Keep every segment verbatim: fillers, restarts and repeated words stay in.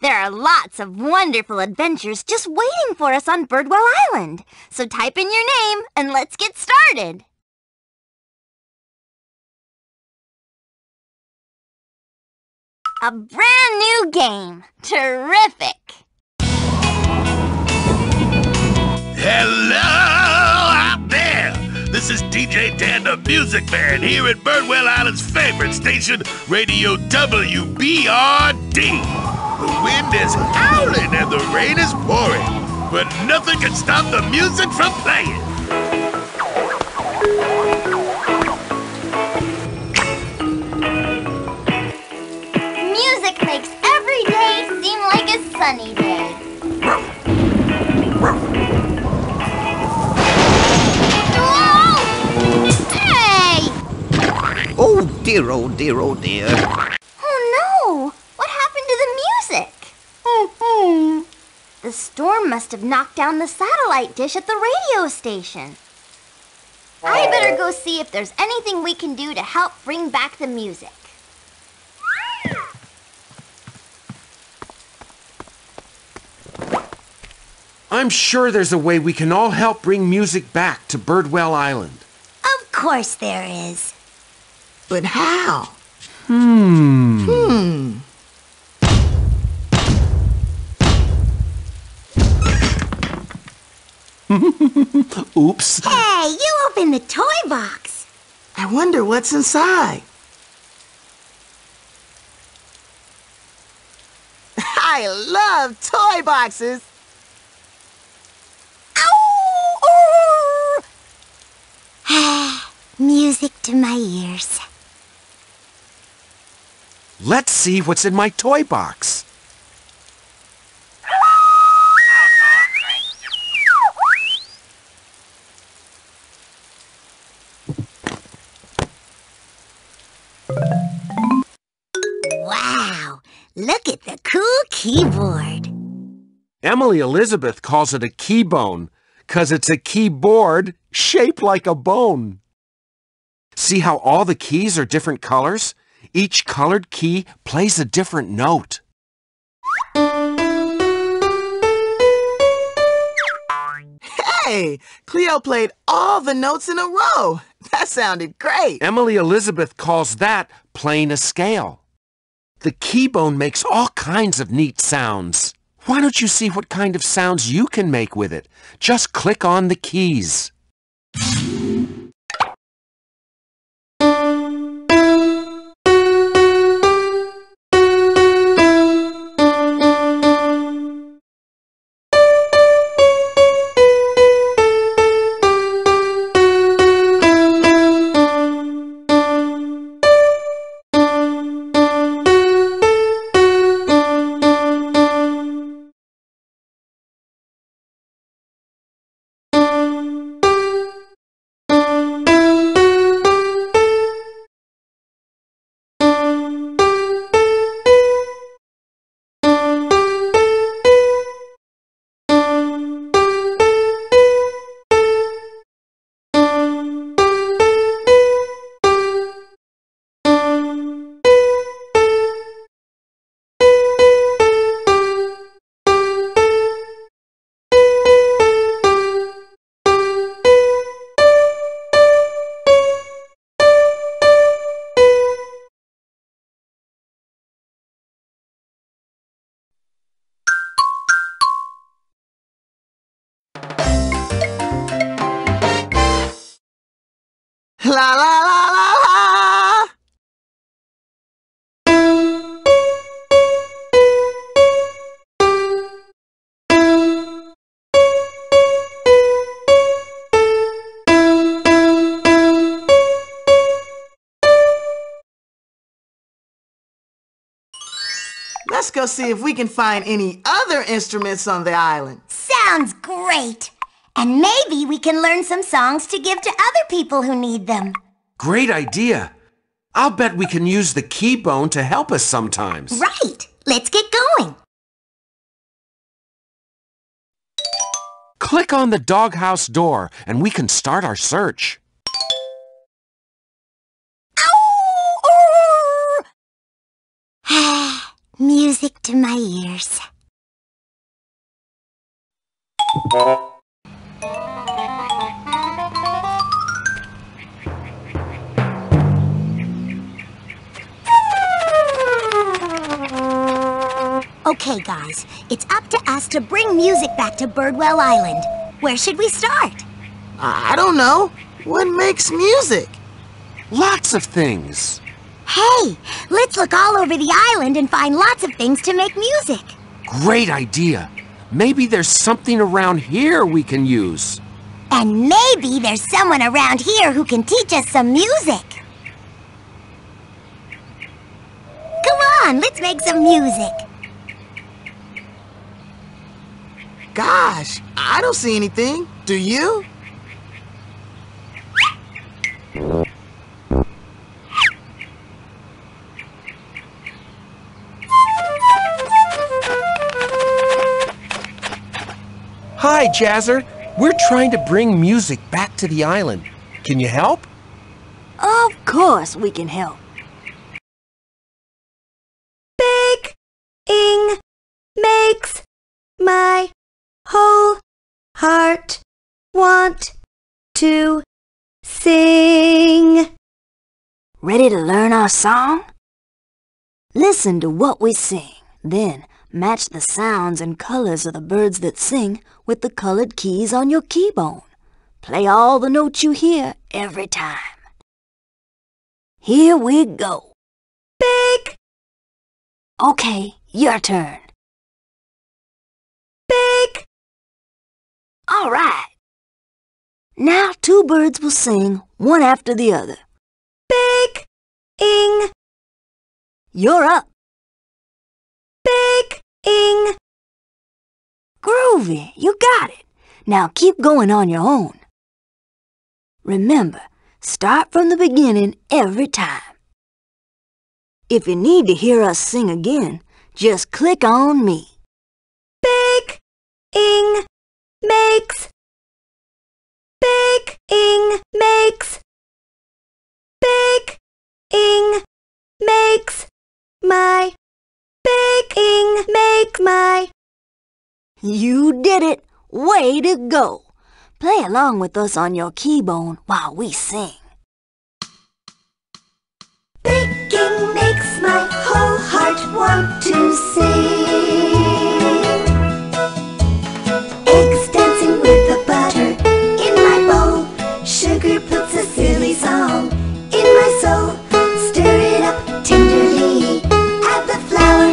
There are lots of wonderful adventures just waiting for us on Birdwell Island. So type in your name and let's get started. A brand new game. Terrific! Hello out there! This is D J Dandam, Music Man, here at Birdwell Island's favorite station, Radio W B R D. The wind is howling and the rain is pouring, but nothing can stop the music from playing. Sunny day. Whoa! Hey! Oh dear, oh dear, oh dear. Oh no! What happened to the music? Mm-hmm. The storm must have knocked down the satellite dish at the radio station. I better go see if there's anything we can do to help bring back the music. I'm sure there's a way we can all help bring music back to Birdwell Island. Of course there is. But how? Hmm. Hmm. Oops. Hey, you opened the toy box. I wonder what's inside. I love toy boxes. Music to my ears. Let's see what's in my toy box. Wow! Look at the cool keyboard. Emily Elizabeth calls it a T-Bone, 'cause it's a keyboard shaped like a bone. See how all the keys are different colors? Each colored key plays a different note. Hey! Cleo played all the notes in a row. That sounded great. Emily Elizabeth calls that playing a scale. The T-Bone makes all kinds of neat sounds. Why don't you see what kind of sounds you can make with it? Just click on the keys. La la la la la! Let's go see if we can find any other instruments on the island. Sounds great! And maybe we can learn some songs to give to other people who need them. Great idea. I'll bet we can use the T-Bone to help us sometimes. Right. Let's get going. Click on the doghouse door and we can start our search. to my ears. Okay, guys, it's up to us to bring music back to Birdwell Island. Where should we start? I don't know. What makes music? Lots of things. Hey, let's look all over the island and find lots of things to make music. Great idea. Maybe there's something around here we can use. And maybe there's someone around here who can teach us some music. Come on, let's make some music. Gosh, I don't see anything. Do you? Hi, Jazzer. We're trying to bring music back to the island. Can you help? Of course we can help. Big ing makes my whole heart want to sing. Ready to learn our song? Listen to what we sing, then match the sounds and colors of the birds that sing with the colored keys on your T-Bone. Play all the notes you hear every time. Here we go. Big. Okay, your turn. Big. All right. Now two birds will sing one after the other. Big. Ing. You're up. Big. Ing. Groovy, you got it. Now keep going on your own. Remember, start from the beginning every time. If you need to hear us sing again, just click on me. Big. Ing. Makes. Big. Ing. Makes. Big. Ing. Makes. My. Big ing make my. You did it. Way to go. Play along with us on your T-Bone while we sing. Big ing makes my whole heart want to sing. Eggs dancing with the butter in my bowl. Sugar puts a silly song in my soul. Stir it up tenderly. Add the flour.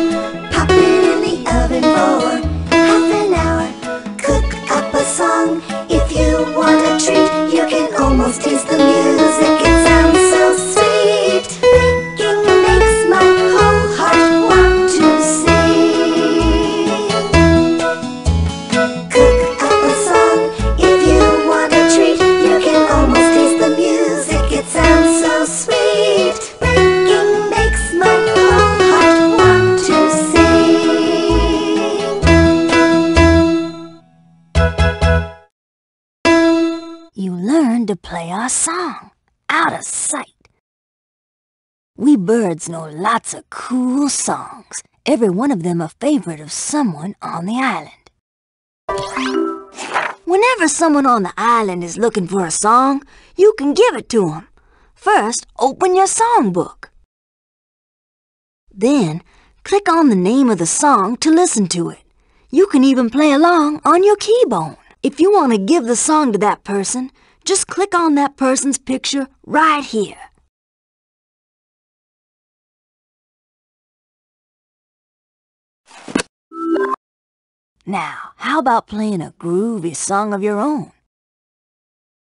Song. If you want a treat, you can almost taste the music. It sounds so sweet. Baking makes my whole heart want to sing. Cook up a song. If you want a treat, you can almost taste the music. It sounds so sweet. Baking makes my whole heart want to sing. You learn to play our song, out of sight. We birds know lots of cool songs, every one of them a favorite of someone on the island. Whenever someone on the island is looking for a song, you can give it to them. First, open your songbook. Then, click on the name of the song to listen to it. You can even play along on your T-Bone. If you want to give the song to that person, just click on that person's picture right here. Now, how about playing a groovy song of your own?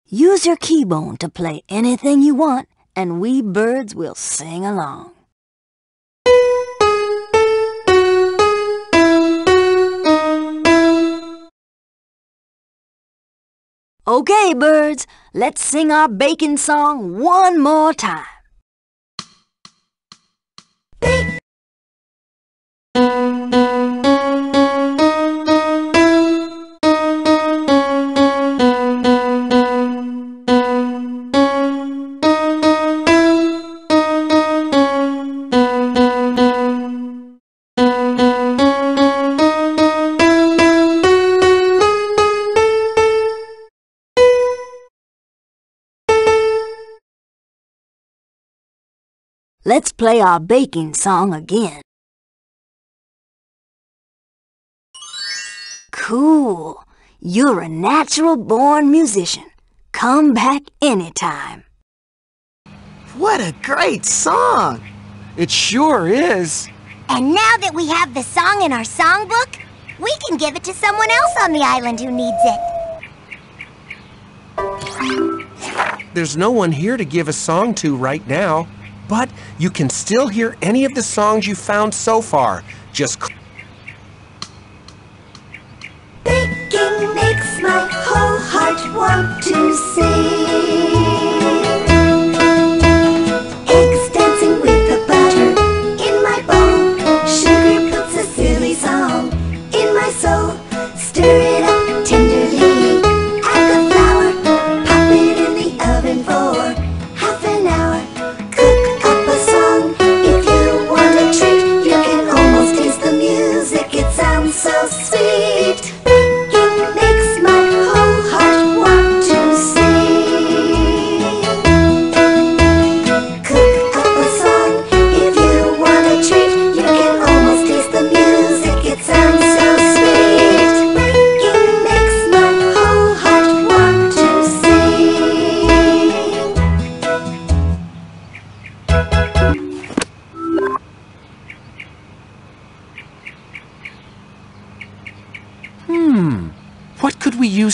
Use your T-Bone to play anything you want, and we birds will sing along. Okay, birds, let's sing our baking song one more time. Bake. Let's play our baking song again. Cool. You're a natural-born musician. Come back anytime. What a great song! It sure is. And now that we have the song in our songbook, we can give it to someone else on the island who needs it. There's no one here to give a song to right now, but you can still hear any of the songs you found so far. Just baking makes my whole heart want to sing.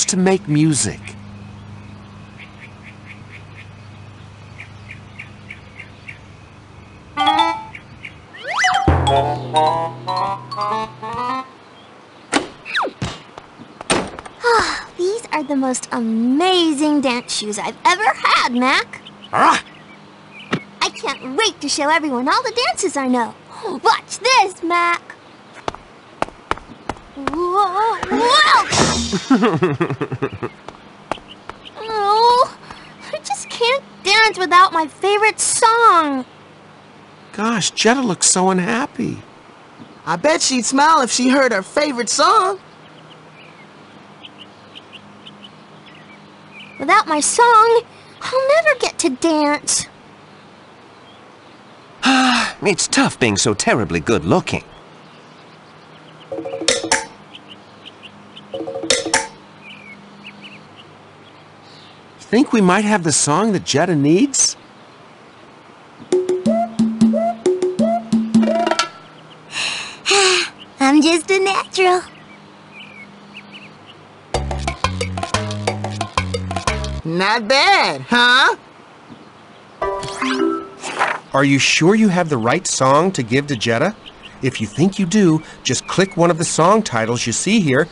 To make music. Oh, these are the most amazing dance shoes I've ever had, Mac. Ah. I can't wait to show everyone all the dances I know. Watch this, Mac. Whoa, whoa! Oh, I just can't dance without my favorite song. Gosh, Jetta looks so unhappy. I bet she'd smile if she heard her favorite song. Without my song, I'll never get to dance. It's tough being so terribly good looking. Think we might have the song that Jetta needs? I'm just a natural. Not bad, huh? Are you sure you have the right song to give to Jetta? If you think you do, just click one of the song titles you see here.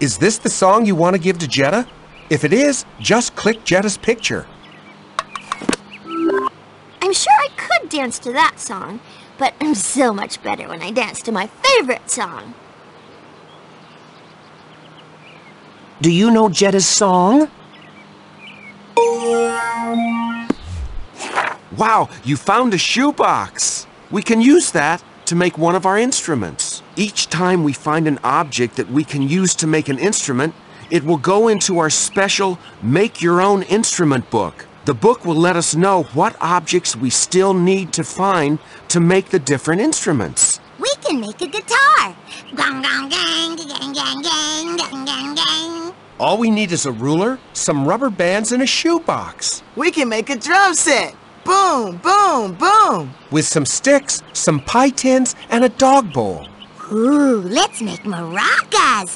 Is this the song you want to give to Jetta? If it is, just click Jetta's picture. I'm sure I could dance to that song, but I'm so much better when I dance to my favorite song. Do you know Jetta's song? Wow, you found a shoebox! We can use that to make one of our instruments. Each time we find an object that we can use to make an instrument, it will go into our special Make Your Own Instrument book. The book will let us know what objects we still need to find to make the different instruments. We can make a guitar. All we need is a ruler, some rubber bands, and a shoebox. We can make a drum set. Boom, boom, boom. home. With some sticks, some pie tins, and a dog bowl. Ooh, let's make maracas.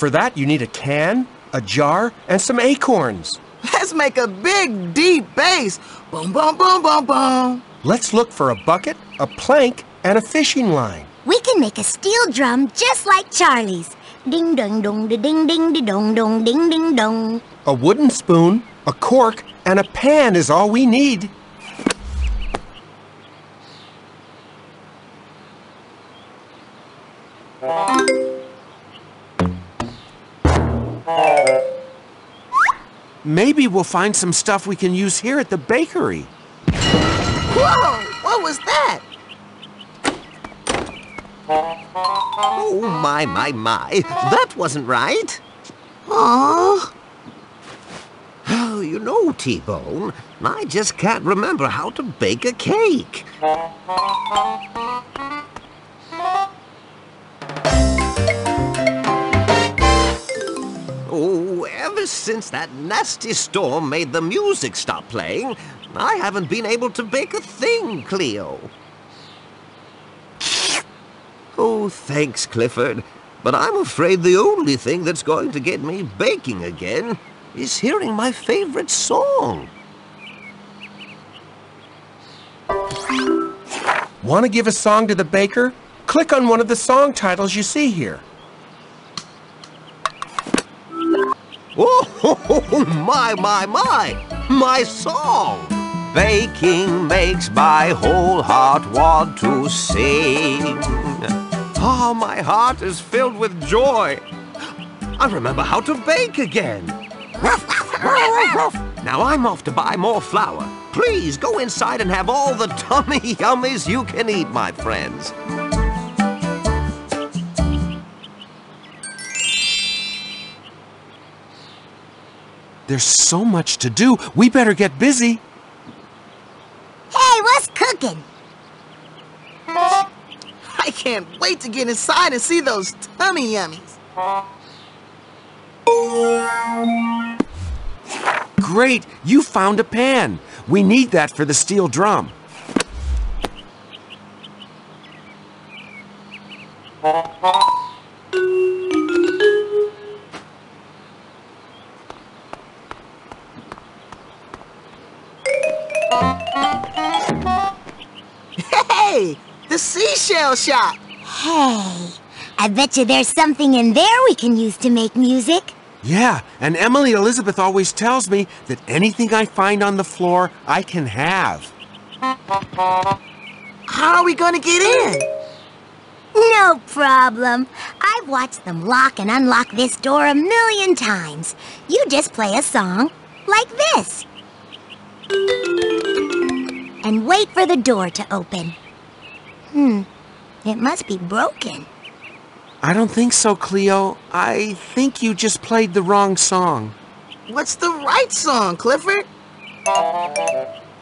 For that, you need a can, a jar, and some acorns. Let's make a big, deep base. Boom, boom, boom, boom, boom. Let's look for a bucket, a plank, and a fishing line. We can make a steel drum just like Charlie's. Ding, dong, dong, ding, ding, ding, dong, dong, ding, ding, dong. A wooden spoon, a cork, and a pan is all we need. Maybe we'll find some stuff we can use here at the bakery. Whoa! What was that? Oh, my, my, my. That wasn't right. Aww. Oh, you know, T-Bone, I just can't remember how to bake a cake. Oh, ever since that nasty storm made the music stop playing, I haven't been able to bake a thing, Cleo. Oh, thanks, Clifford, but I'm afraid the only thing that's going to get me baking again is hearing my favorite song. Want to give a song to the baker? Click on one of the song titles you see here. Oh, my, my, my! My song! Baking makes my whole heart want to sing. Oh, my heart is filled with joy. I remember how to bake again. Ruff, ruff, ruff, ruff. Now I'm off to buy more flour. Please go inside and have all the tummy yummies you can eat, my friends. There's so much to do. We better get busy. Hey, what's cooking? I can't wait to get inside and see those tummy yummies. Great! You found a pan. We need that for the steel drum. Hey! The seashell shop! Hey! I bet you there's something in there we can use to make music. Yeah, and Emily Elizabeth always tells me that anything I find on the floor, I can have. How are we going to get in? No problem. I've watched them lock and unlock this door a million times. You just play a song like this. And wait for the door to open. Hmm, it must be broken. I don't think so, Cleo. I think you just played the wrong song. What's the right song, Clifford?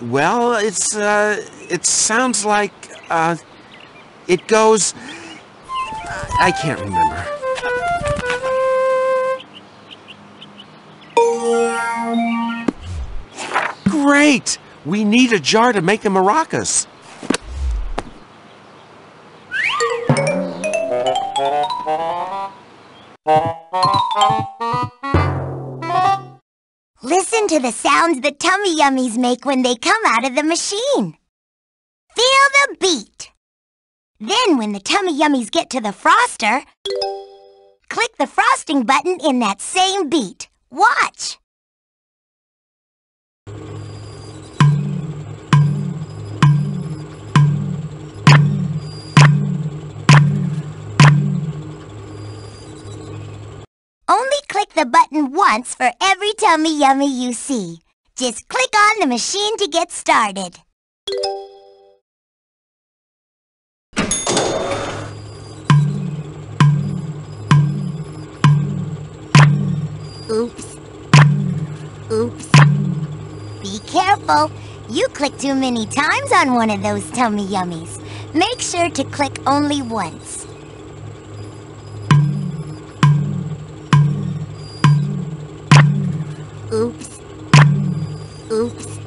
Well, it's, uh, it sounds like, uh, it goes... I can't remember. Great! We need a jar to make the maracas. Listen to the sounds the tummy yummies make when they come out of the machine. Feel the beat. Then when the tummy yummies get to the froster, click the frosting button in that same beat. Watch. Only click the button once for every tummy yummy you see. Just click on the machine to get started. Oops. Oops. Be careful. You click too many times on one of those tummy yummies. Make sure to click only once. Oops. Oops.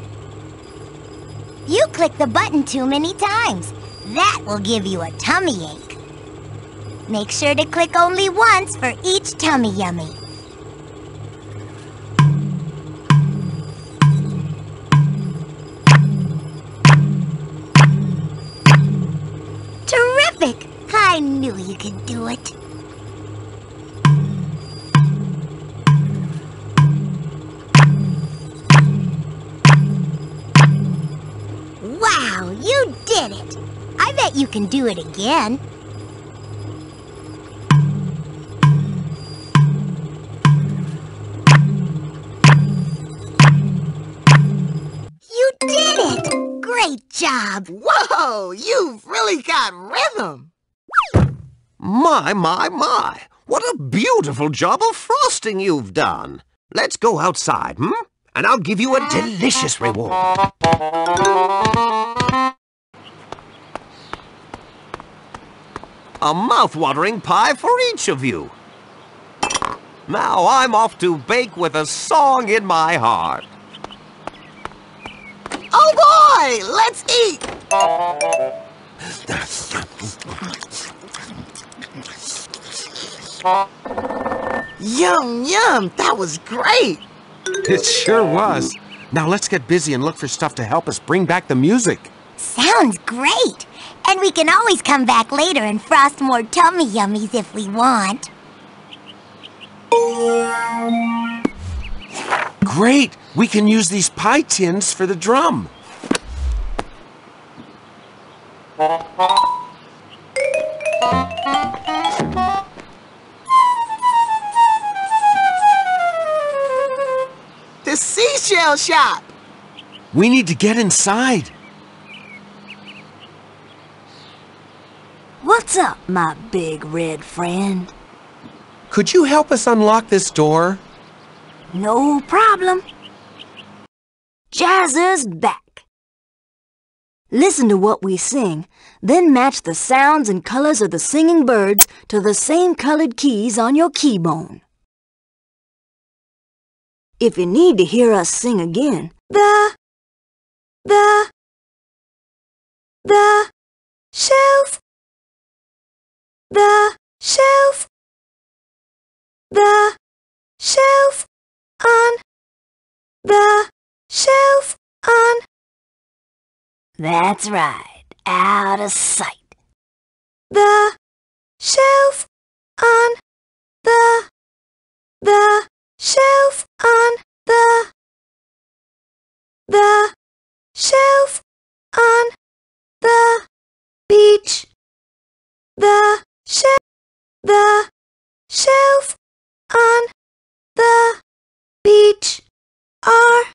click the button too many times. That will give you a tummy ache. Make sure to click only once for each tummy yummy. Terrific! I knew you could do it. Wow, you did it! I bet you can do it again. You did it! Great job! Whoa, you've really got rhythm! My, my, my! What a beautiful job of frosting you've done! Let's go outside, hmm? And I'll give you a delicious reward. A mouth-watering pie for each of you. Now I'm off to bake with a song in my heart. Oh boy, let's eat! Yum, yum, that was great! It sure was. Now let's get busy and look for stuff to help us bring back the music. Sounds great. And we can always come back later and frost more tummy yummies if we want. Great! We can use these pie tins for the drum. The seashell shop! We need to get inside. What's up, my big red friend? Could you help us unlock this door? No problem. Jazzer's back. Listen to what we sing, then match the sounds and colors of the singing birds to the same colored keys on your keybone. If you need to hear us sing again, the, the, the shelf, the shelf, the shelf on, the shelf on. That's right, out of sight. The shelf on, the, the shelf on the, the shelf on the beach, the shelf, the shelf on the beach, are,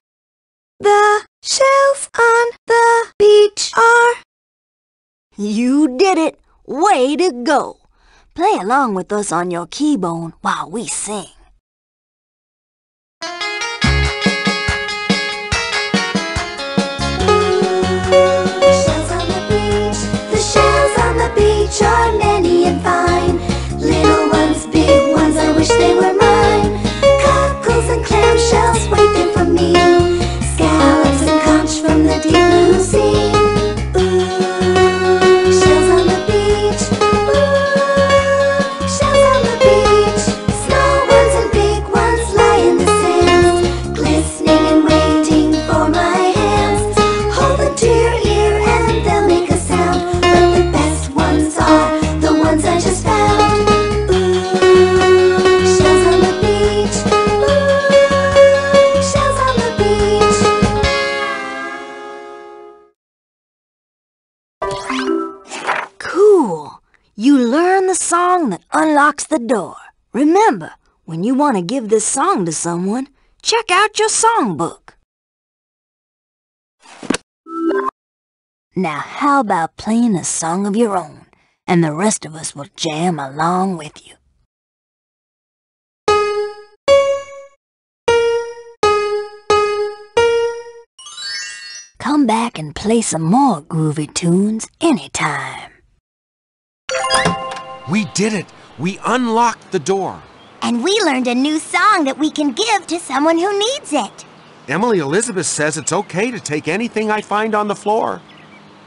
the shelf on the beach, are. You did it! Way to go! Play along with us on your keybone while we sing. Are many and fine, little ones, big ones, I wish they were mine. Cockles and clam shells wait there for me, scallops and conch from the deep blue sea. Ooh, shells on the beach, ooh, shells on the beach. Small ones and big ones lie in the sands, glistening and waiting for my hands. Hold them to your ear and they'll make a sound, but the best are the ones I just found. Ooh, shells on the beach, ooh, shells on the beach. Cool! You learn the song that unlocks the door. Remember, when you want to give this song to someone, check out your songbook. Now how about playing a song of your own? And the rest of us will jam along with you. Come back and play some more groovy tunes anytime. We did it! We unlocked the door. And we learned a new song that we can give to someone who needs it. Emily Elizabeth says it's okay to take anything I find on the floor.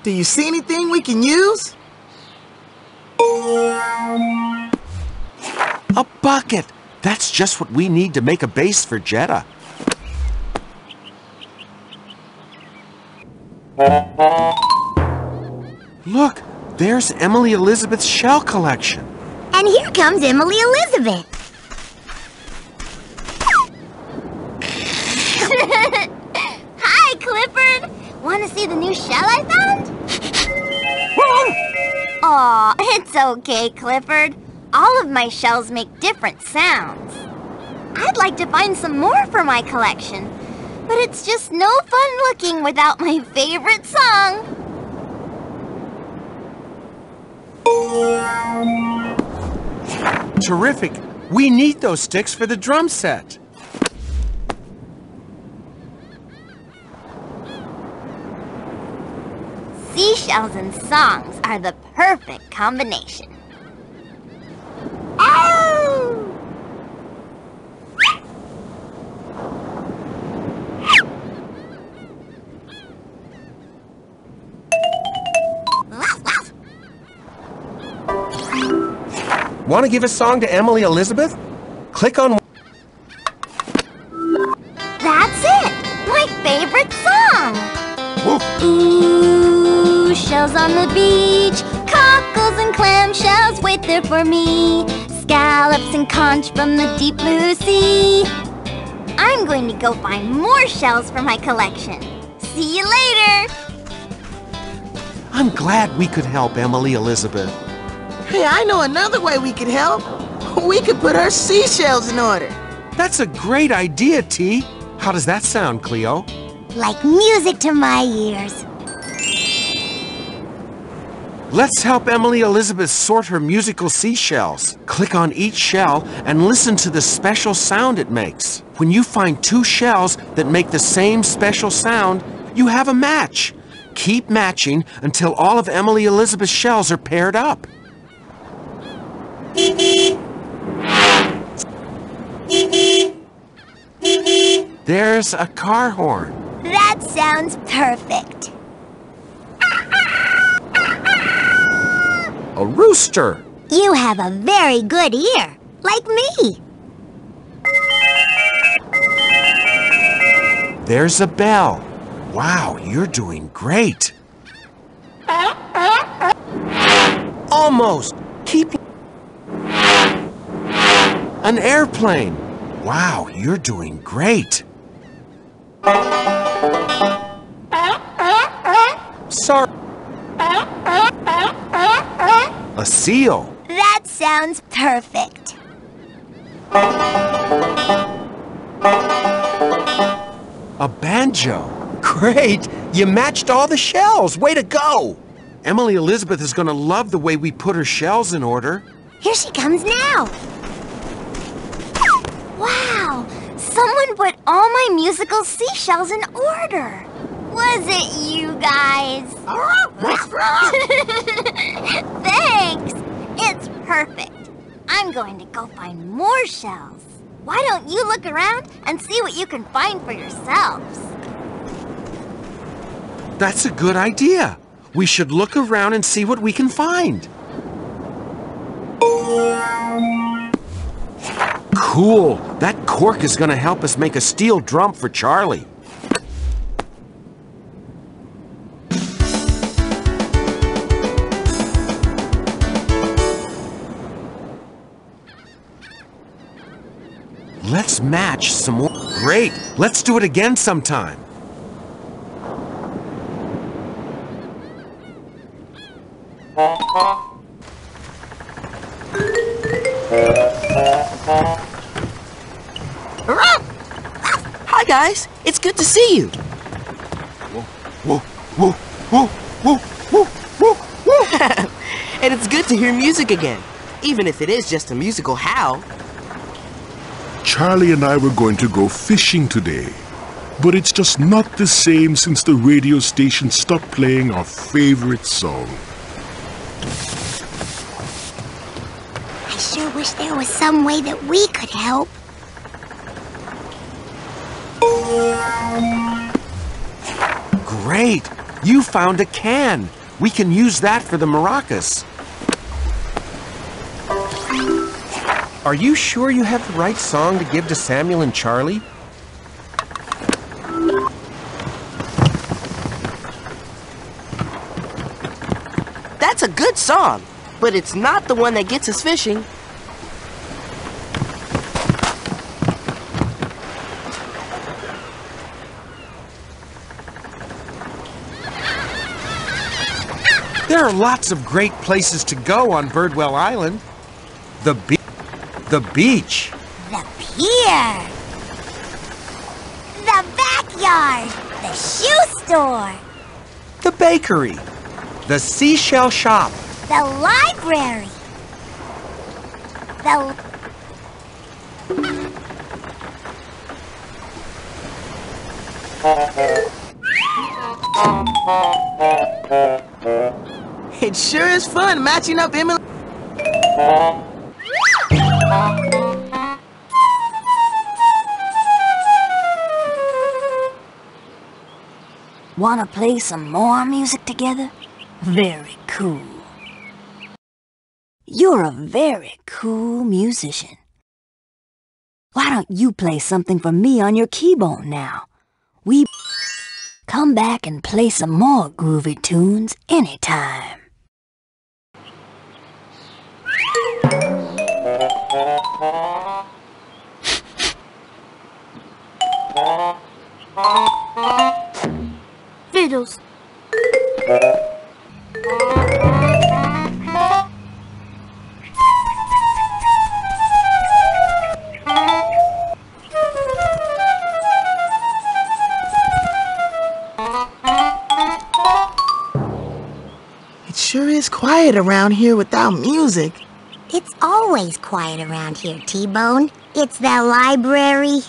Do you see anything we can use? A bucket! That's just what we need to make a base for Jetta. Look, there's Emily Elizabeth's shell collection. And here comes Emily Elizabeth. Hi, Clifford. Want to see the new shell I found? Aw, it's okay, Clifford. All of my shells make different sounds. I'd like to find some more for my collection, but it's just no fun looking without my favorite song. Terrific! We need those sticks for the drum set. Seashells and songs are the perfect combination. Oh! Want to give a song to Emily Elizabeth? Click on... That's it! My favorite song! Woo. Ooh, shells on the beach, cockles and clamshells wait there for me, scallops and conch from the deep blue sea. I'm going to go find more shells for my collection. See you later! I'm glad we could help Emily Elizabeth. Hey, I know another way we could help. We could put her seashells in order. That's a great idea, T. How does that sound, Cleo? Like music to my ears. Let's help Emily Elizabeth sort her musical seashells. Click on each shell and listen to the special sound it makes. When you find two shells that make the same special sound, you have a match. Keep matching until all of Emily Elizabeth's shells are paired up. There's a car horn. That sounds perfect. A rooster. You have a very good ear, like me. There's a bell. Wow, you're doing great. Almost. Keep... An airplane! Wow, you're doing great! Sorry. A seal! That sounds perfect! A banjo! Great! You matched all the shells! Way to go! Emily Elizabeth is going to love the way we put her shells in order. Here she comes now! Wow! Someone put all my musical seashells in order! Was it you guys? Thanks! It's perfect! I'm going to go find more shells. Why don't you look around and see what you can find for yourselves? That's a good idea! We should look around and see what we can find. Cool! That cork is gonna help us make a steel drum for Charlie. Let's match some more. Great! Let's do it again sometime. Hi guys, it's good to see you. Whoa, whoa, whoa, whoa, whoa, whoa, whoa. And it's good to hear music again, even if it is just a musical howl. Charlie and I were going to go fishing today, but it's just not the same since the radio station stopped playing our favorite song. I sure wish there was some way that we could help. Great! You found a can! We can use that for the maracas. Are you sure you have the right song to give to Samuel and Charlie? That's a good song, but it's not the one that gets us fishing. There are lots of great places to go on Birdwell Island. The beach. The beach. The pier. The backyard. The shoe store. The bakery. The seashell shop. The library. The... It sure is fun matching up Emily. Wanna play some more music together? Very cool. You're a very cool musician. Why don't you play something for me on your T-Bone now? We come back and play some more groovy tunes anytime. Fiddles. It sure is quiet around here without music. It's always quiet around here, T-Bone. It's the library.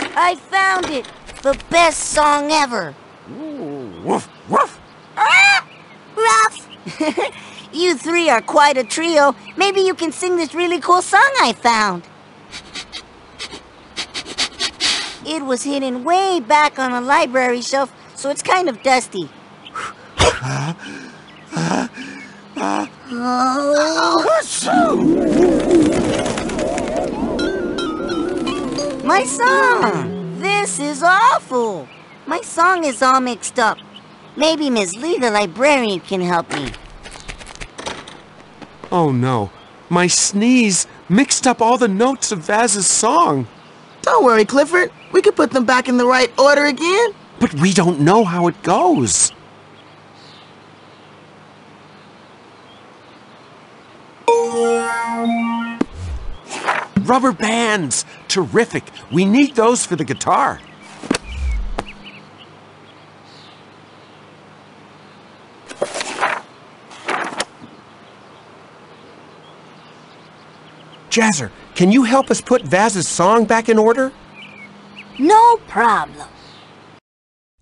I found it. The best song ever. Ooh, woof, woof. Ah, Ruff. You three are quite a trio. Maybe you can sing this really cool song I found. It was hidden way back on a library shelf, so it's kind of dusty. uh, uh, uh. Oh. My song! This is awful! My song is all mixed up. Maybe Miz Lee, the librarian, can help me. Oh no. My sneeze mixed up all the notes of Vaz's song. Don't worry, Clifford. We can put them back in the right order again. But we don't know how it goes. Rubber bands! Terrific! We need those for the guitar. Jazzer, can you help us put Vaz's song back in order? No problem.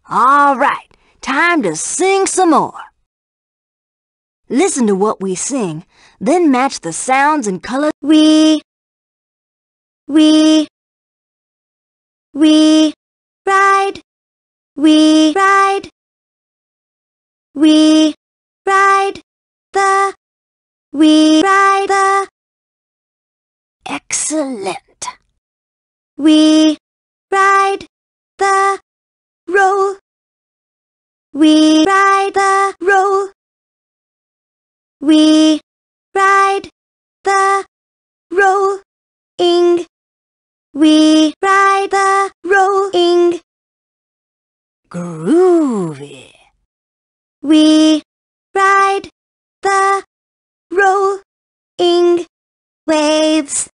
All right, time to sing some more. Listen to what we sing, then match the sounds and colors. We... We, we, ride, we, ride, we, ride, the, we, ride, the. Excellent. We, ride, the, roll, we, ride, the, roll, we, ride, the, roll, ing. We ride the rolling. Groovy. We ride the rolling waves.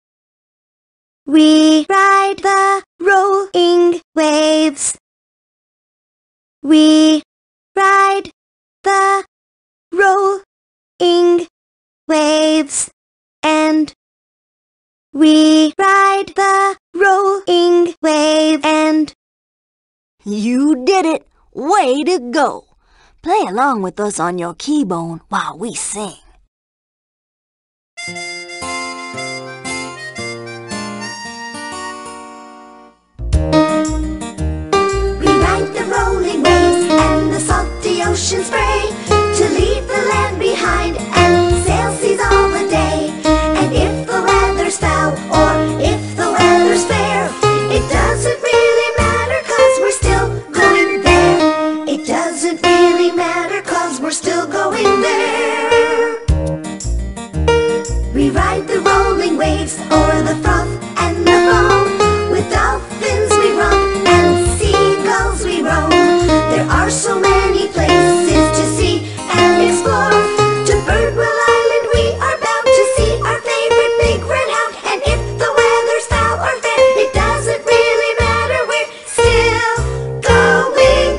We ride the rolling waves. We ride the rolling waves. And we ride the rolling wave and... You did it! Way to go! Play along with us on your T-Bone while we sing. doesn't really matter, cause we're still going there. We ride the rolling waves o'er the froth and the foam. With dolphins we romp and seagulls we roam. There are so many places to see and explore. To Birdwell Island we are bound to see our favorite big red hound. And if the weather's foul or fair, it doesn't really matter, we're still going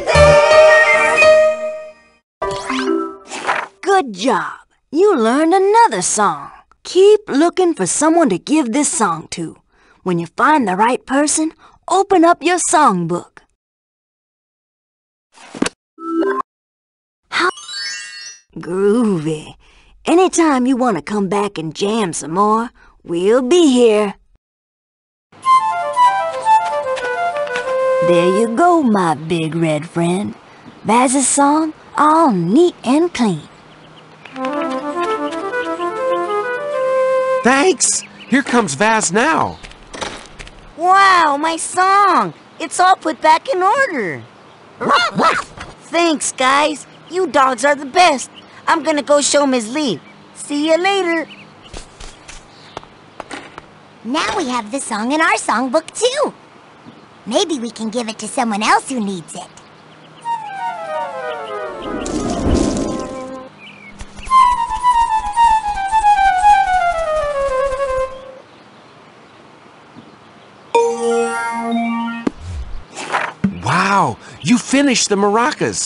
there. Good job. You learned another song. Keep looking for someone to give this song to. When you find the right person, open up your songbook. How groovy. Anytime you want to come back and jam some more, we'll be here. There you go, my big red friend. Vaz's song, all neat and clean. Thanks! Here comes Vaz now. Wow, my song! It's all put back in order. Ruff, ruff. Thanks, guys. You dogs are the best. I'm gonna go show Miz Lee. See you later. Now we have the song in our songbook, too. Maybe we can give it to someone else who needs it. Wow, you finished the maracas.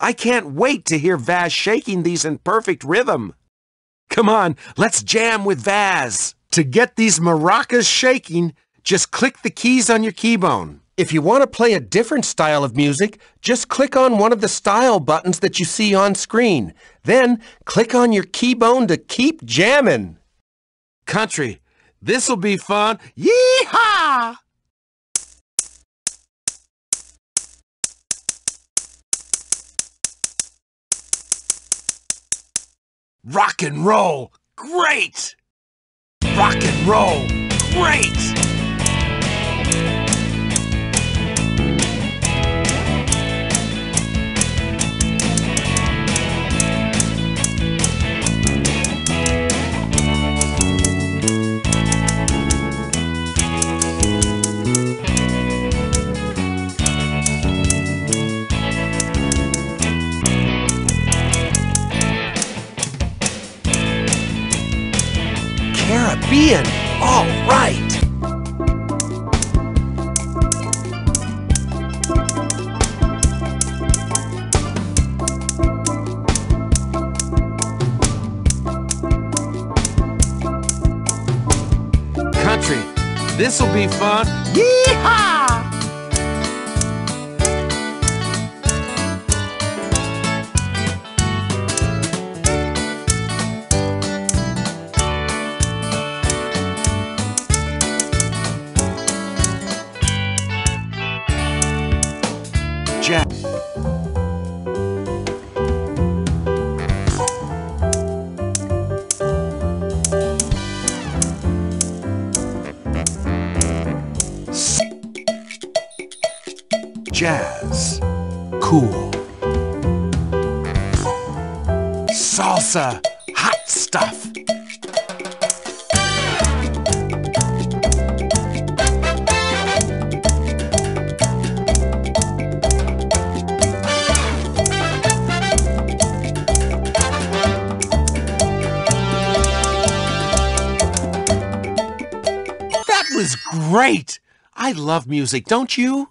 I can't wait to hear Vaz shaking these in perfect rhythm. Come on, let's jam with Vaz. To get these maracas shaking, just click the keys on your T-Bone. If you want to play a different style of music, just click on one of the style buttons that you see on screen. Then click on your T-Bone to keep jamming. Country, this'll be fun. Yee-haw! Rock and roll, great! Rock and roll, great! Caribbean, all right! Country, this'll be fun. Yee-haw! Jazz, cool, salsa, hot stuff. That was great! I love music, don't you?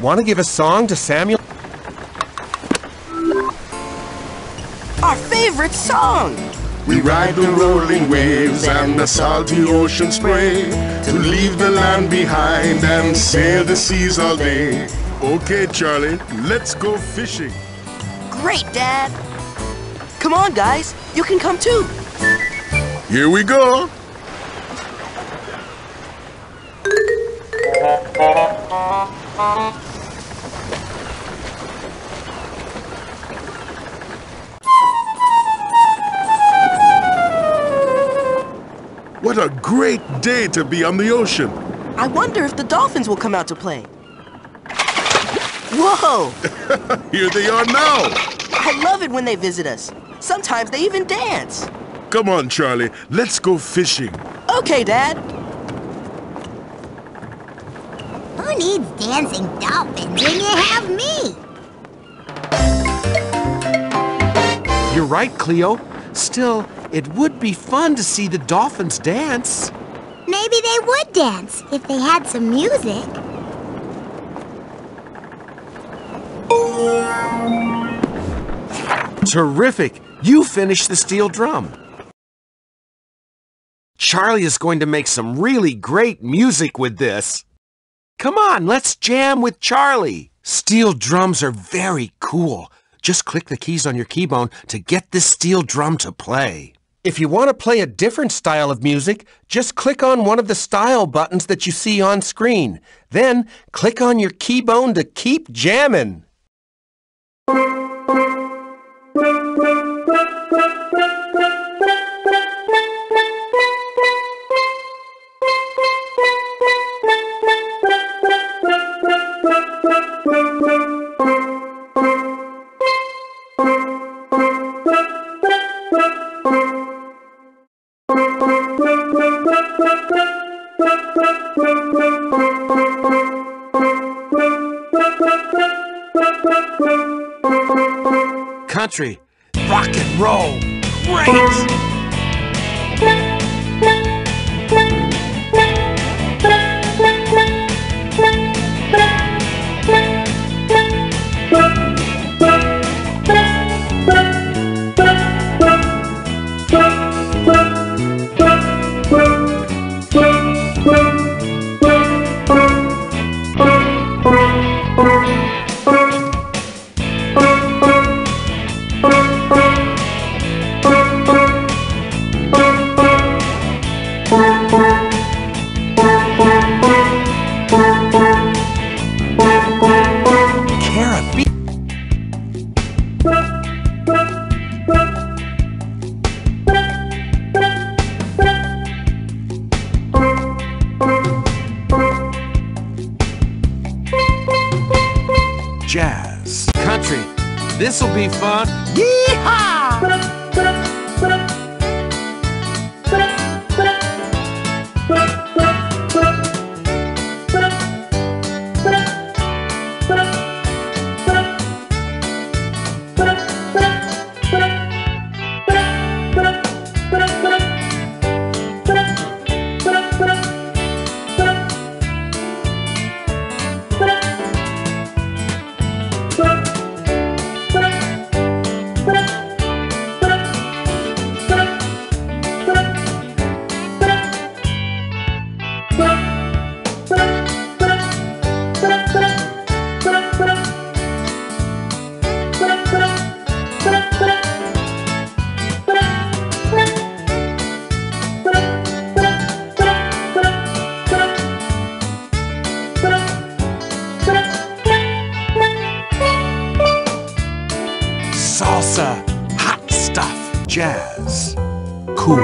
Want to give a song to Samuel? Our favorite song! We ride the rolling waves and the salty ocean spray, to leave the land behind and sail the seas all day. Okay, Charlie, let's go fishing. Great, Dad! Come on, guys, you can come too. Here we go! What a great day to be on the ocean. I wonder if the dolphins will come out to play. Whoa! Here they are now. I love it when they visit us. Sometimes they even dance. Come on, Charlie. Let's go fishing. Okay, Dad. Who needs dancing dolphins when you have me? You're right, Cleo. Still, it would be fun to see the dolphins dance. Maybe they would dance if they had some music. Terrific! You finished the steel drum. Charlie is going to make some really great music with this. Come on, let's jam with Charlie. Steel drums are very cool. Just click the keys on your T-Bone to get this steel drum to play. If you want to play a different style of music, just click on one of the style buttons that you see on screen. Then, click on your T-Bone to keep jamming. Country, rock and roll, great! Jazz, country, this'll be fun. Yee-haw! Salsa, hot stuff, jazz, cool.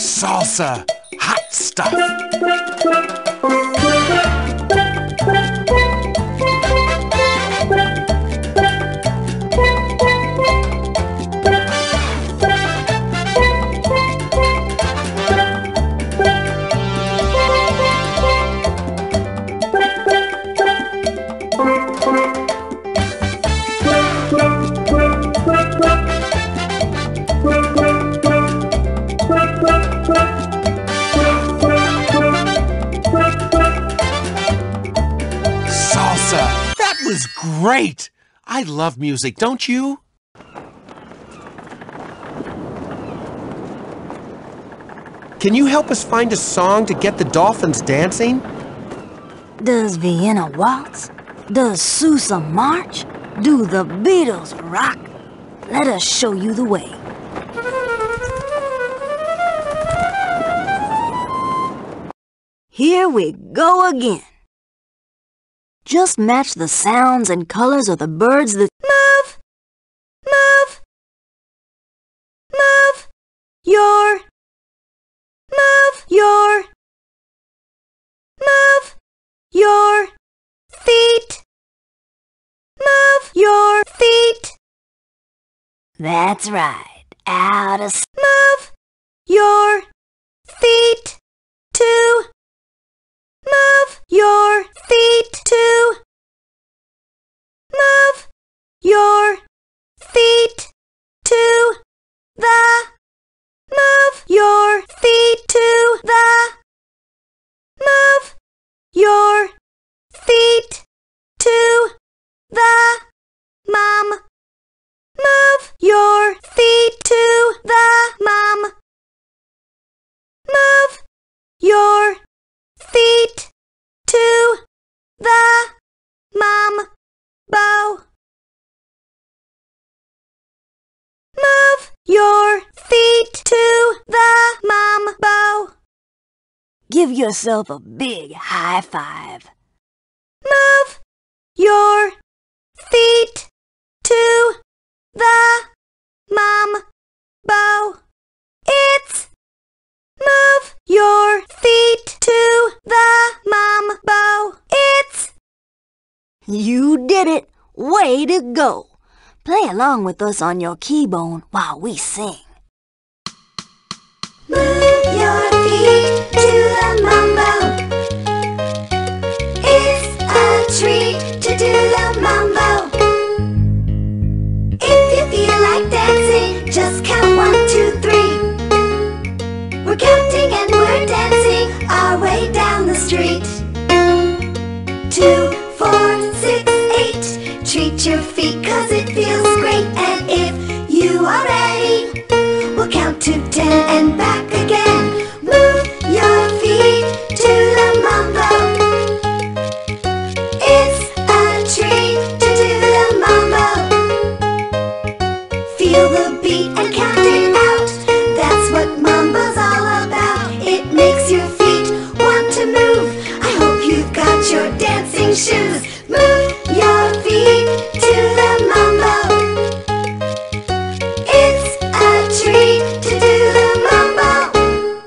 Salsa, hot stuff. That was great! I love music, don't you? Can you help us find a song to get the dolphins dancing? Does Vienna waltz? Does Sousa march? Do the Beatles rock? Let us show you the way. Here we go again. Just match the sounds and colors of the birds that move, move, move your, move your, move your feet, move your feet. That's right, out of move your feet to, move your feet to, move your feet to the, move your feet to the, move your feet to the mom. Move your feet to the mom. Move your feet to the mom bow. Move your feet to the mom bow. Give yourself a big high five. Move your feet to the mom bow. It's move your feet to the mom bow. It's you did it. Way to go. Play along with us on your T-Bone while we sing. Move your feet to the mom bow. It's a treat to do the mom bow. Dancing, just count one, two, three. We're counting and we're dancing our way down the street. Two, four, six, eight. Treat your feet 'cause it feels great. And if you are ready, we'll count to ten and back again. Move your feet to the mambo. It's a treat to do the mambo. Feel the beat and count it out. That's what mamba's all about. It makes your feet want to move. I hope you've got your dancing shoes. Move your feet to the mambo. It's a treat to do the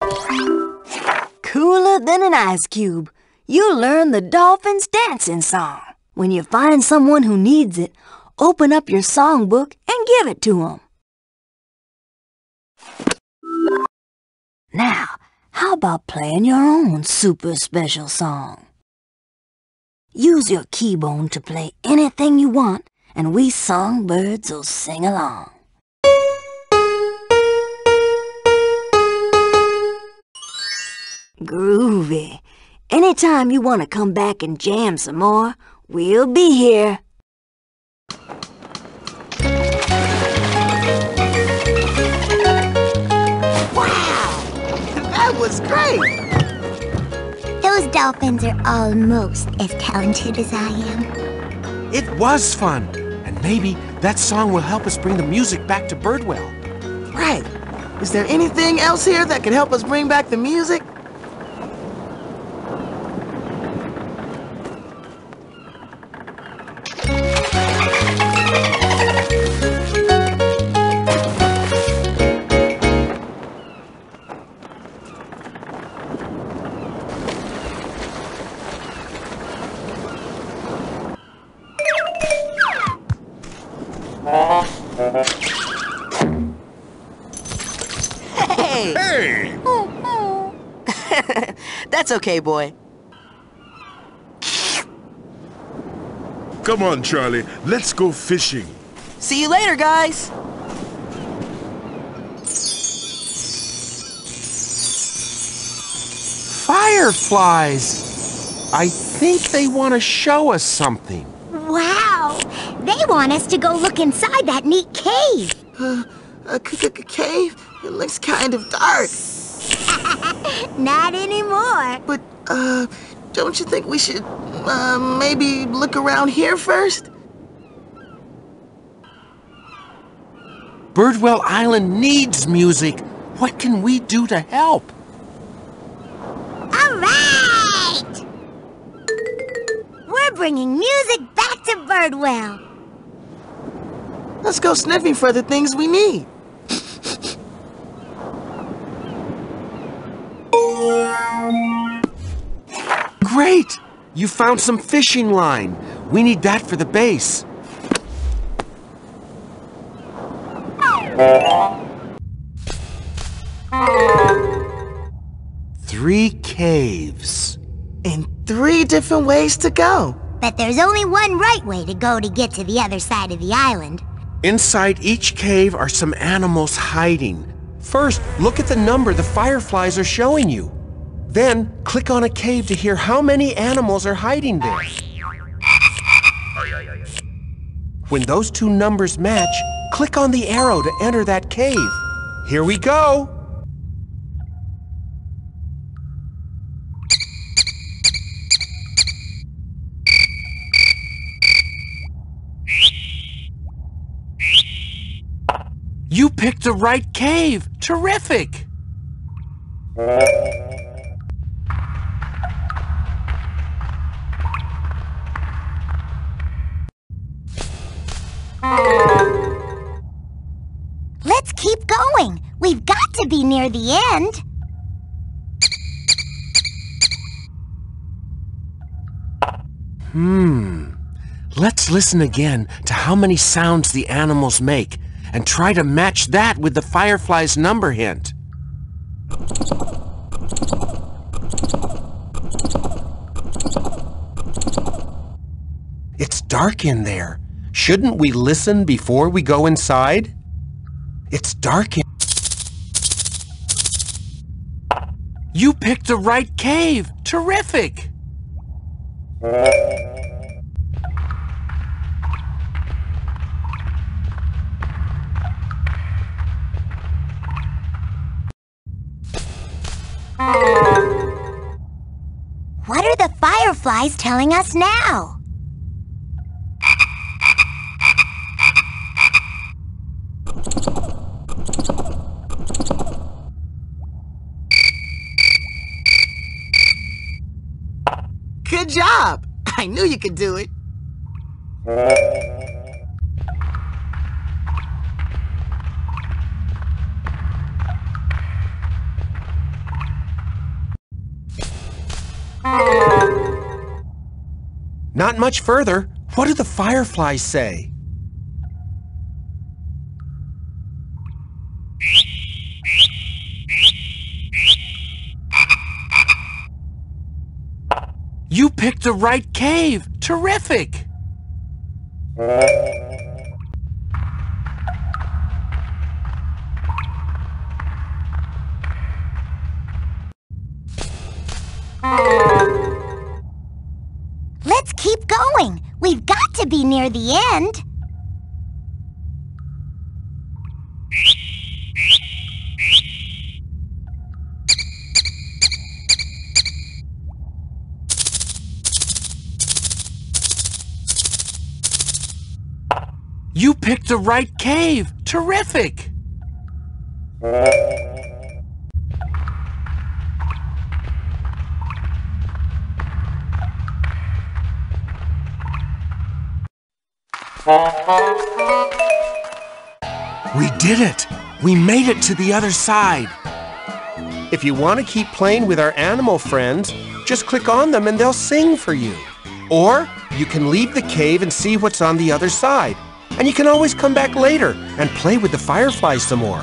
mambo. Cooler than an ice cube. You learn the dolphin's dancing song. When you find someone who needs it, open up your songbook and give it to them. Now, how about playing your own super special song? Use your T-Bone to play anything you want, and we songbirds will sing along. Groovy. Anytime you want to come back and jam some more, we'll be here. Was great. Those dolphins are almost as talented as I am. It was fun, and maybe that song will help us bring the music back to Birdwell. Right. Is there anything else here that can help us bring back the music? Okay, boy. Come on, Charlie. Let's go fishing. See you later, guys. Fireflies. I think they want to show us something. Wow. They want us to go look inside that neat cave. Uh, a cave? It looks kind of dark. Not anymore. But, uh, don't you think we should, uh, maybe look around here first? Birdwell Island needs music. What can we do to help? All right! We're bringing music back to Birdwell. Let's go sniffing for the things we need. Great! You found some fishing line. We need that for the base. Three caves. And three different ways to go. But there's only one right way to go to get to the other side of the island. Inside each cave are some animals hiding. First, look at the number the fireflies are showing you. Then, click on a cave to hear how many animals are hiding there. When those two numbers match, click on the arrow to enter that cave. Here we go! You picked the right cave! Terrific! Let's keep going. We've got to be near the end. Hmm. Let's listen again to how many sounds the animals make and try to match that with the firefly's number hint. It's dark in there. Shouldn't we listen before we go inside? It's dark in... You picked the right cave! Terrific! What are the fireflies telling us now? Good job! I knew you could do it. Not much further. What do the fireflies say? You picked the right cave! Terrific! Let's keep going! We've got to be near the end! You picked the right cave! Terrific! We did it! We made it to the other side! If you want to keep playing with our animal friends, just click on them and they'll sing for you. Or you can leave the cave and see what's on the other side. And you can always come back later and play with the fireflies some more.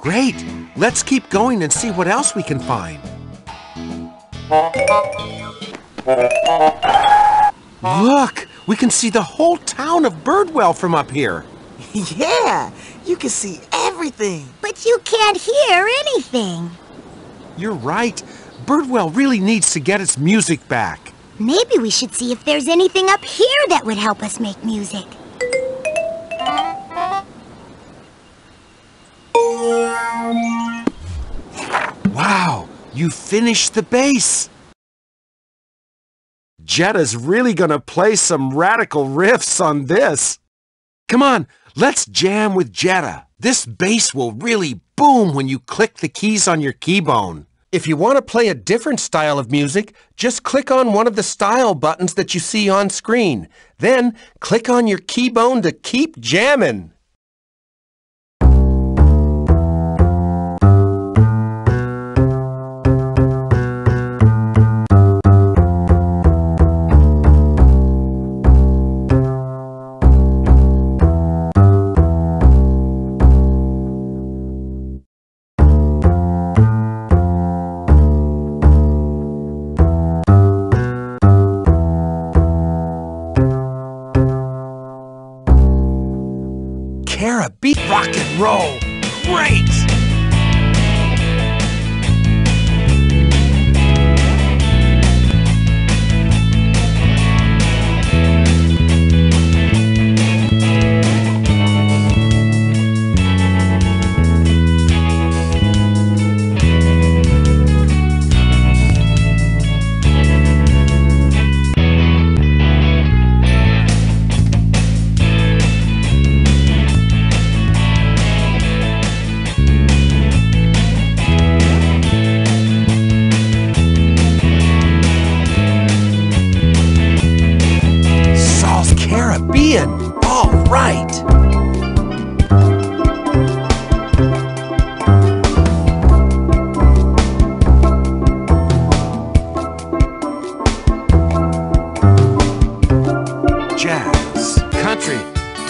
Great! Let's keep going and see what else we can find. Look! We can see the whole town of Birdwell from up here. Yeah! You can see everything! But you can't hear anything! You're right. Birdwell really needs to get its music back. Maybe we should see if there's anything up here that would help us make music. Wow, you finished the bass! Jetta's really gonna play some radical riffs on this. Come on, let's jam with Jetta. This bass will really boom when you click the keys on your T-Bone. If you want to play a different style of music, just click on one of the style buttons that you see on screen. Then, click on your T-Bone to keep jamming. Rock and roll! Great!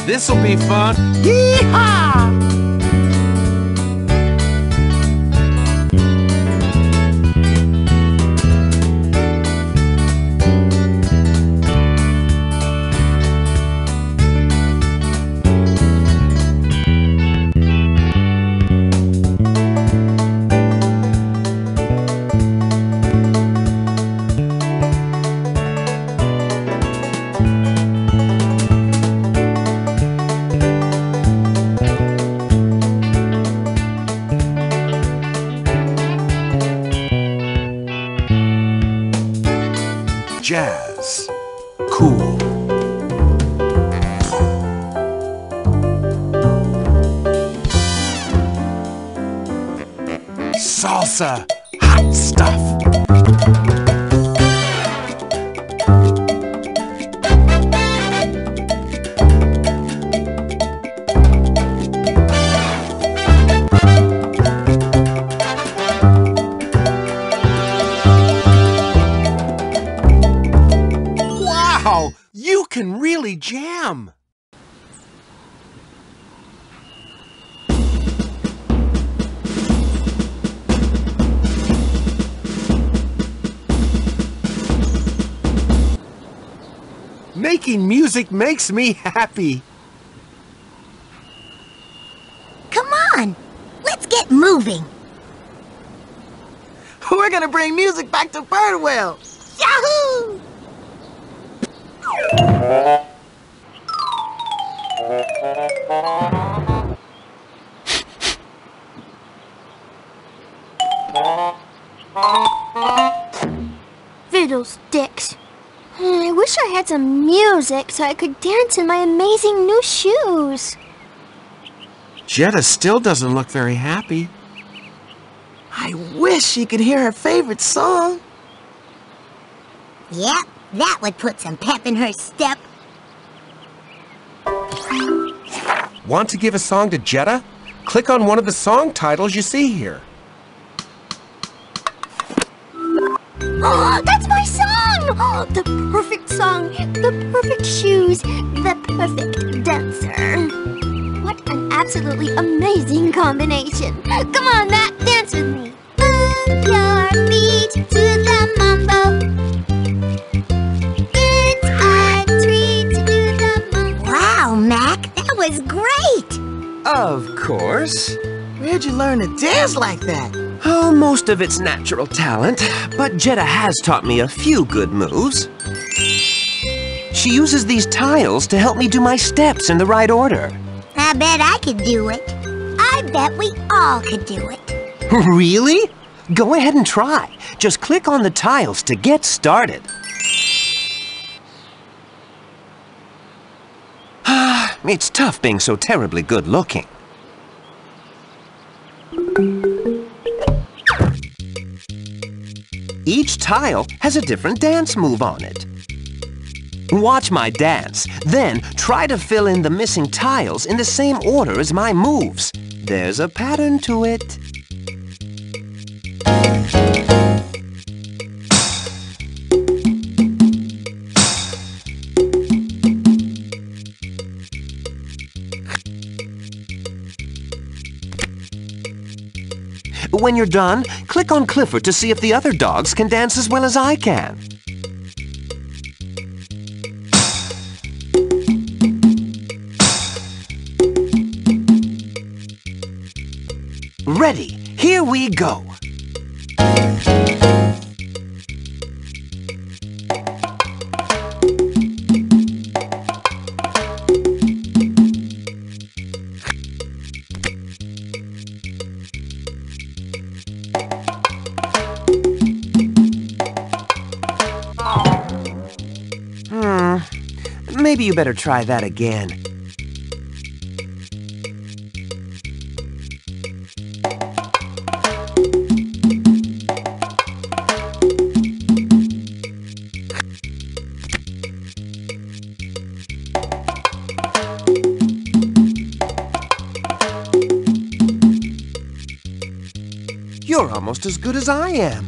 This'll be fun. Yee-haw! Jazz. Cool. Salsa. Hot stuff. Jam. Making music makes me happy. Come on, let's get moving. We're gonna bring music back to Birdwell. Yahoo! Fiddlesticks. I wish I had some music so I could dance in my amazing new shoes. Jetta still doesn't look very happy. I wish she could hear her favorite song. Yep, that would put some pep in her step. Want to give a song to Jetta? Click on one of the song titles you see here. Oh, that's my song! Oh, the perfect song, the perfect shoes, the perfect dancer. What an absolutely amazing combination. Come on, Mac, dance with me. Move your feet to the mambo. It's a treat to do the mambo. Wow, Mac, that was great! Of course. Where'd you learn to dance like that? Oh, most of it's natural talent, but Jetta has taught me a few good moves. She uses these tiles to help me do my steps in the right order. I bet I could do it. I bet we all could do it. Really? Go ahead and try. Just click on the tiles to get started. It's tough being so terribly good looking. Each tile has a different dance move on it. Watch my dance, then try to fill in the missing tiles in the same order as my moves. There's a pattern to it. When you're done, click on Clifford to see if the other dogs can dance as well as I can. Ready, here we go. Hmm, maybe you better try that again. You're almost as good as I am.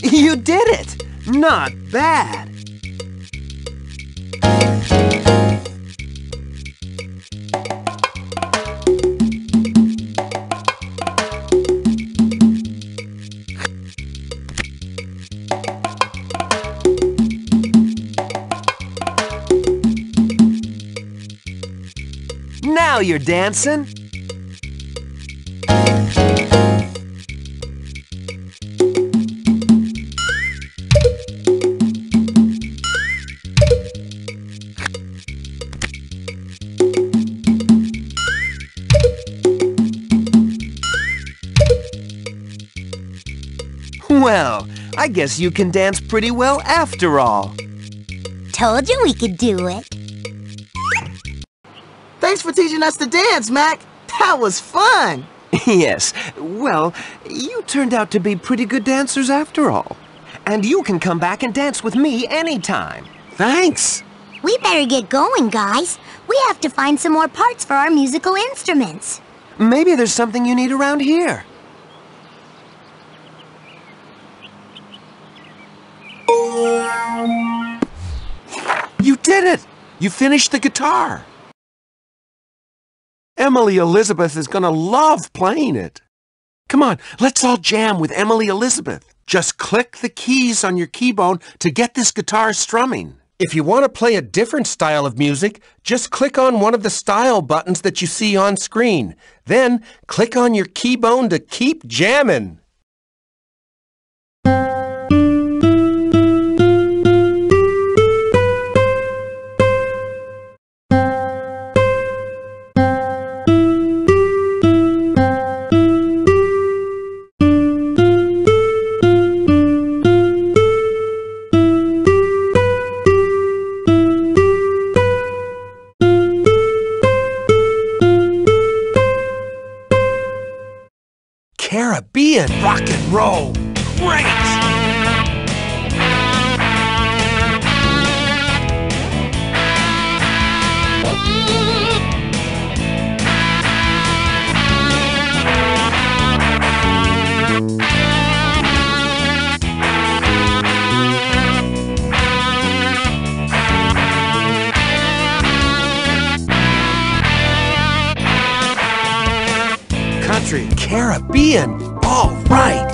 You did it! Not bad! Now you're dancing! Well, I guess you can dance pretty well after all. Told you we could do it. Thanks for teaching us to dance, Mac. That was fun. Yes. Well, you turned out to be pretty good dancers after all. And you can come back and dance with me anytime. Thanks. We better get going, guys. We have to find some more parts for our musical instruments. Maybe there's something you need around here. You did it! You finished the guitar! Emily Elizabeth is gonna love playing it. Come on, let's all jam with Emily Elizabeth. Just click the keys on your T-Bone to get this guitar strumming. If you want to play a different style of music, just click on one of the style buttons that you see on screen. Then, click on your T-Bone to keep jamming. Caribbean rock and roll. Great! being all right.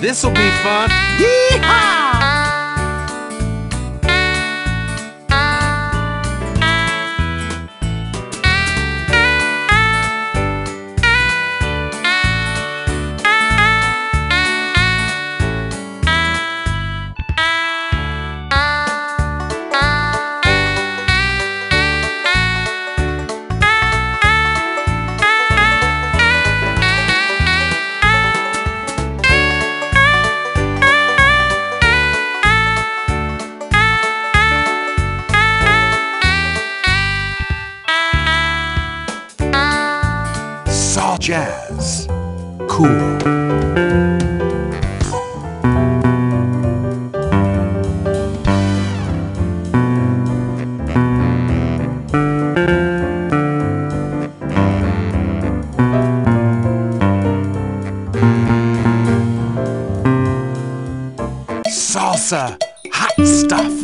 This'll be fun. Jazz. Cool. Salsa. Hot stuff.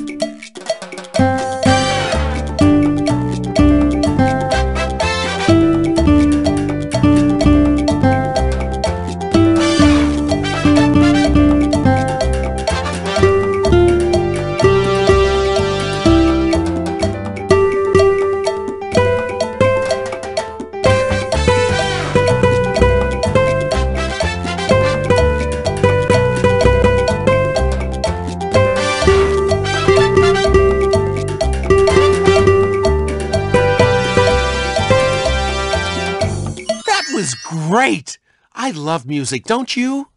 Great! I love music, don't you?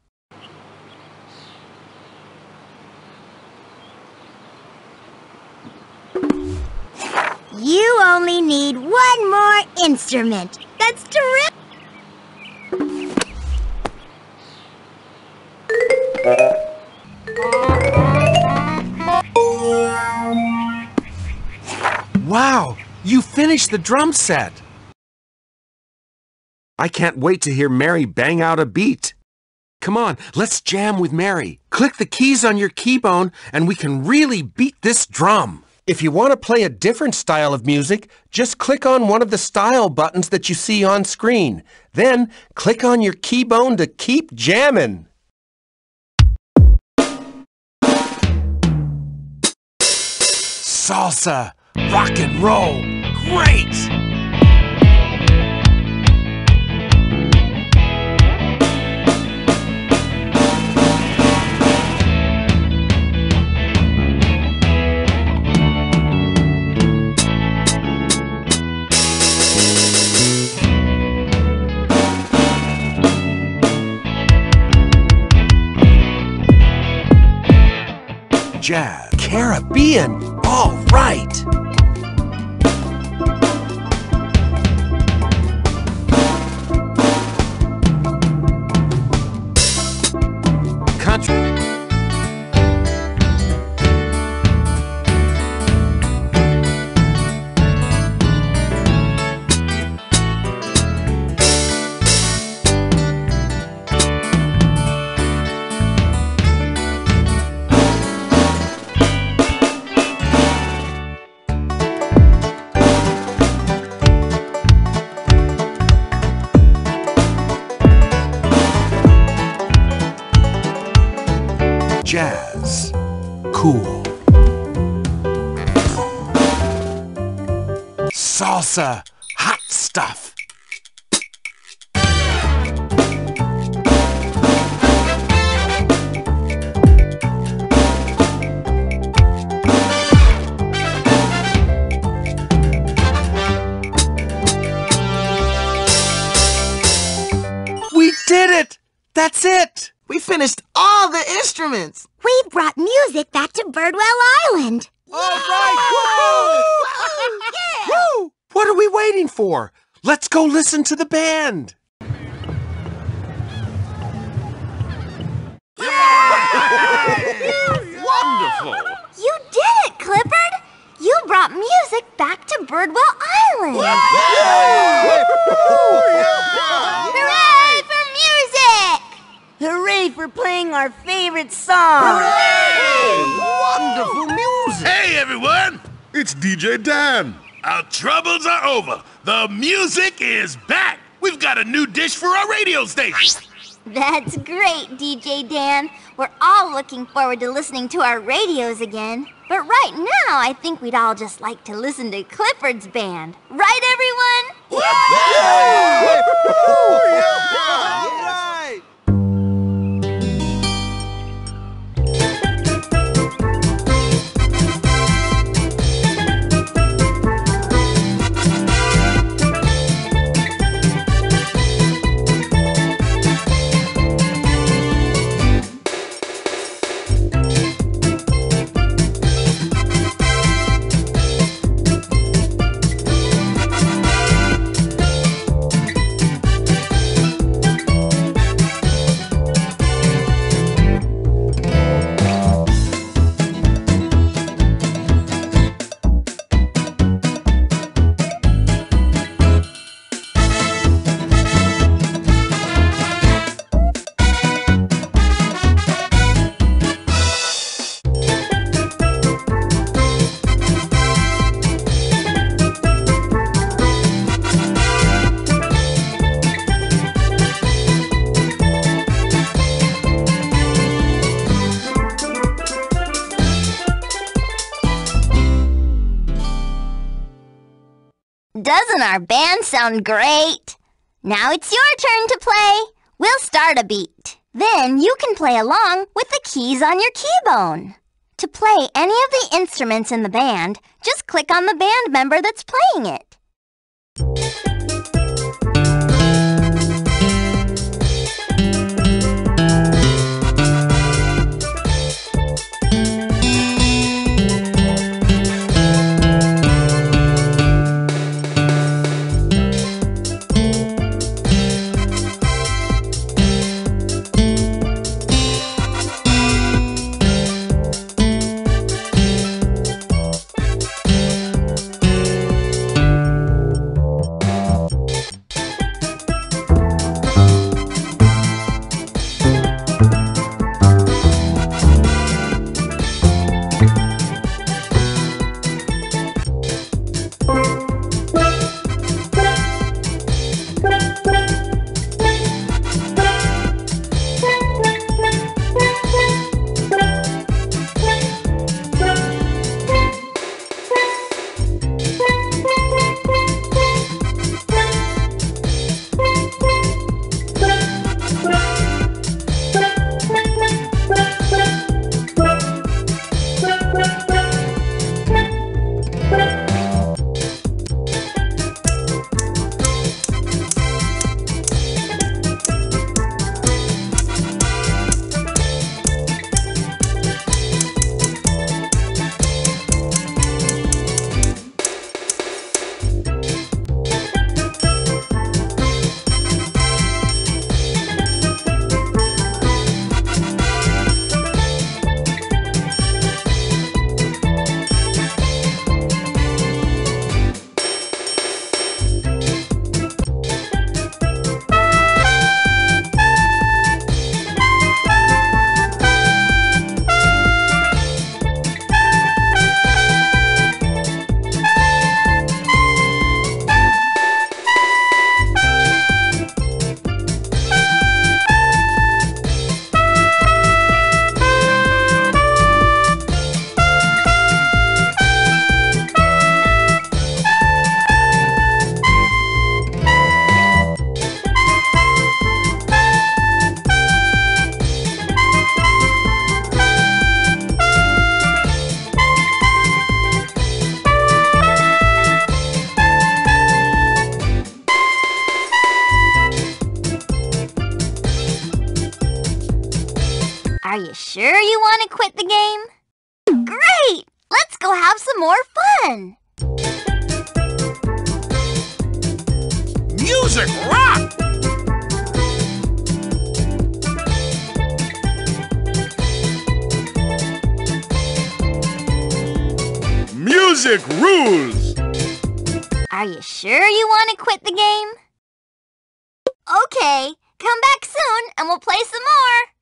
You only need one more instrument. That's terrific! Wow! You finished the drum set! I can't wait to hear Mary bang out a beat. Come on, let's jam with Mary. Click the keys on your T-Bone and we can really beat this drum. If you want to play a different style of music, just click on one of the style buttons that you see on screen. Then click on your T-Bone to keep jamming. Salsa, rock and roll, great! Jazz, Caribbean, all right! Country. Jazz. Cool. Salsa. Hot stuff. We did it! That's it! We finished all the instruments! We brought music back to Birdwell Island! All yeah! right! Woo! Woo! Yeah! Woo! What are we waiting for? Let's go listen to the band! Wonderful! You did it, Clifford! You brought music back to Birdwell Island! Yay! Hooray for music! Hooray for playing our favorite song! Hooray! Wonderful music! Hey, everyone! It's D J Dan! Our troubles are over. The music is back. We've got a new dish for our radio station. That's great, D J Dan. We're all looking forward to listening to our radios again. But right now, I think we'd all just like to listen to Clifford's band. Right, everyone? Yeah! Doesn't our band sound great? Now it's your turn to play. We'll start a beat. Then you can play along with the keys on your T-Bone. To play any of the instruments in the band, just click on the band member that's playing it. Sure you want to quit the game? Great! Let's go have some more fun! music rock! Music rules! Are you sure you want to quit the game? Okay, come back soon and we'll play some more!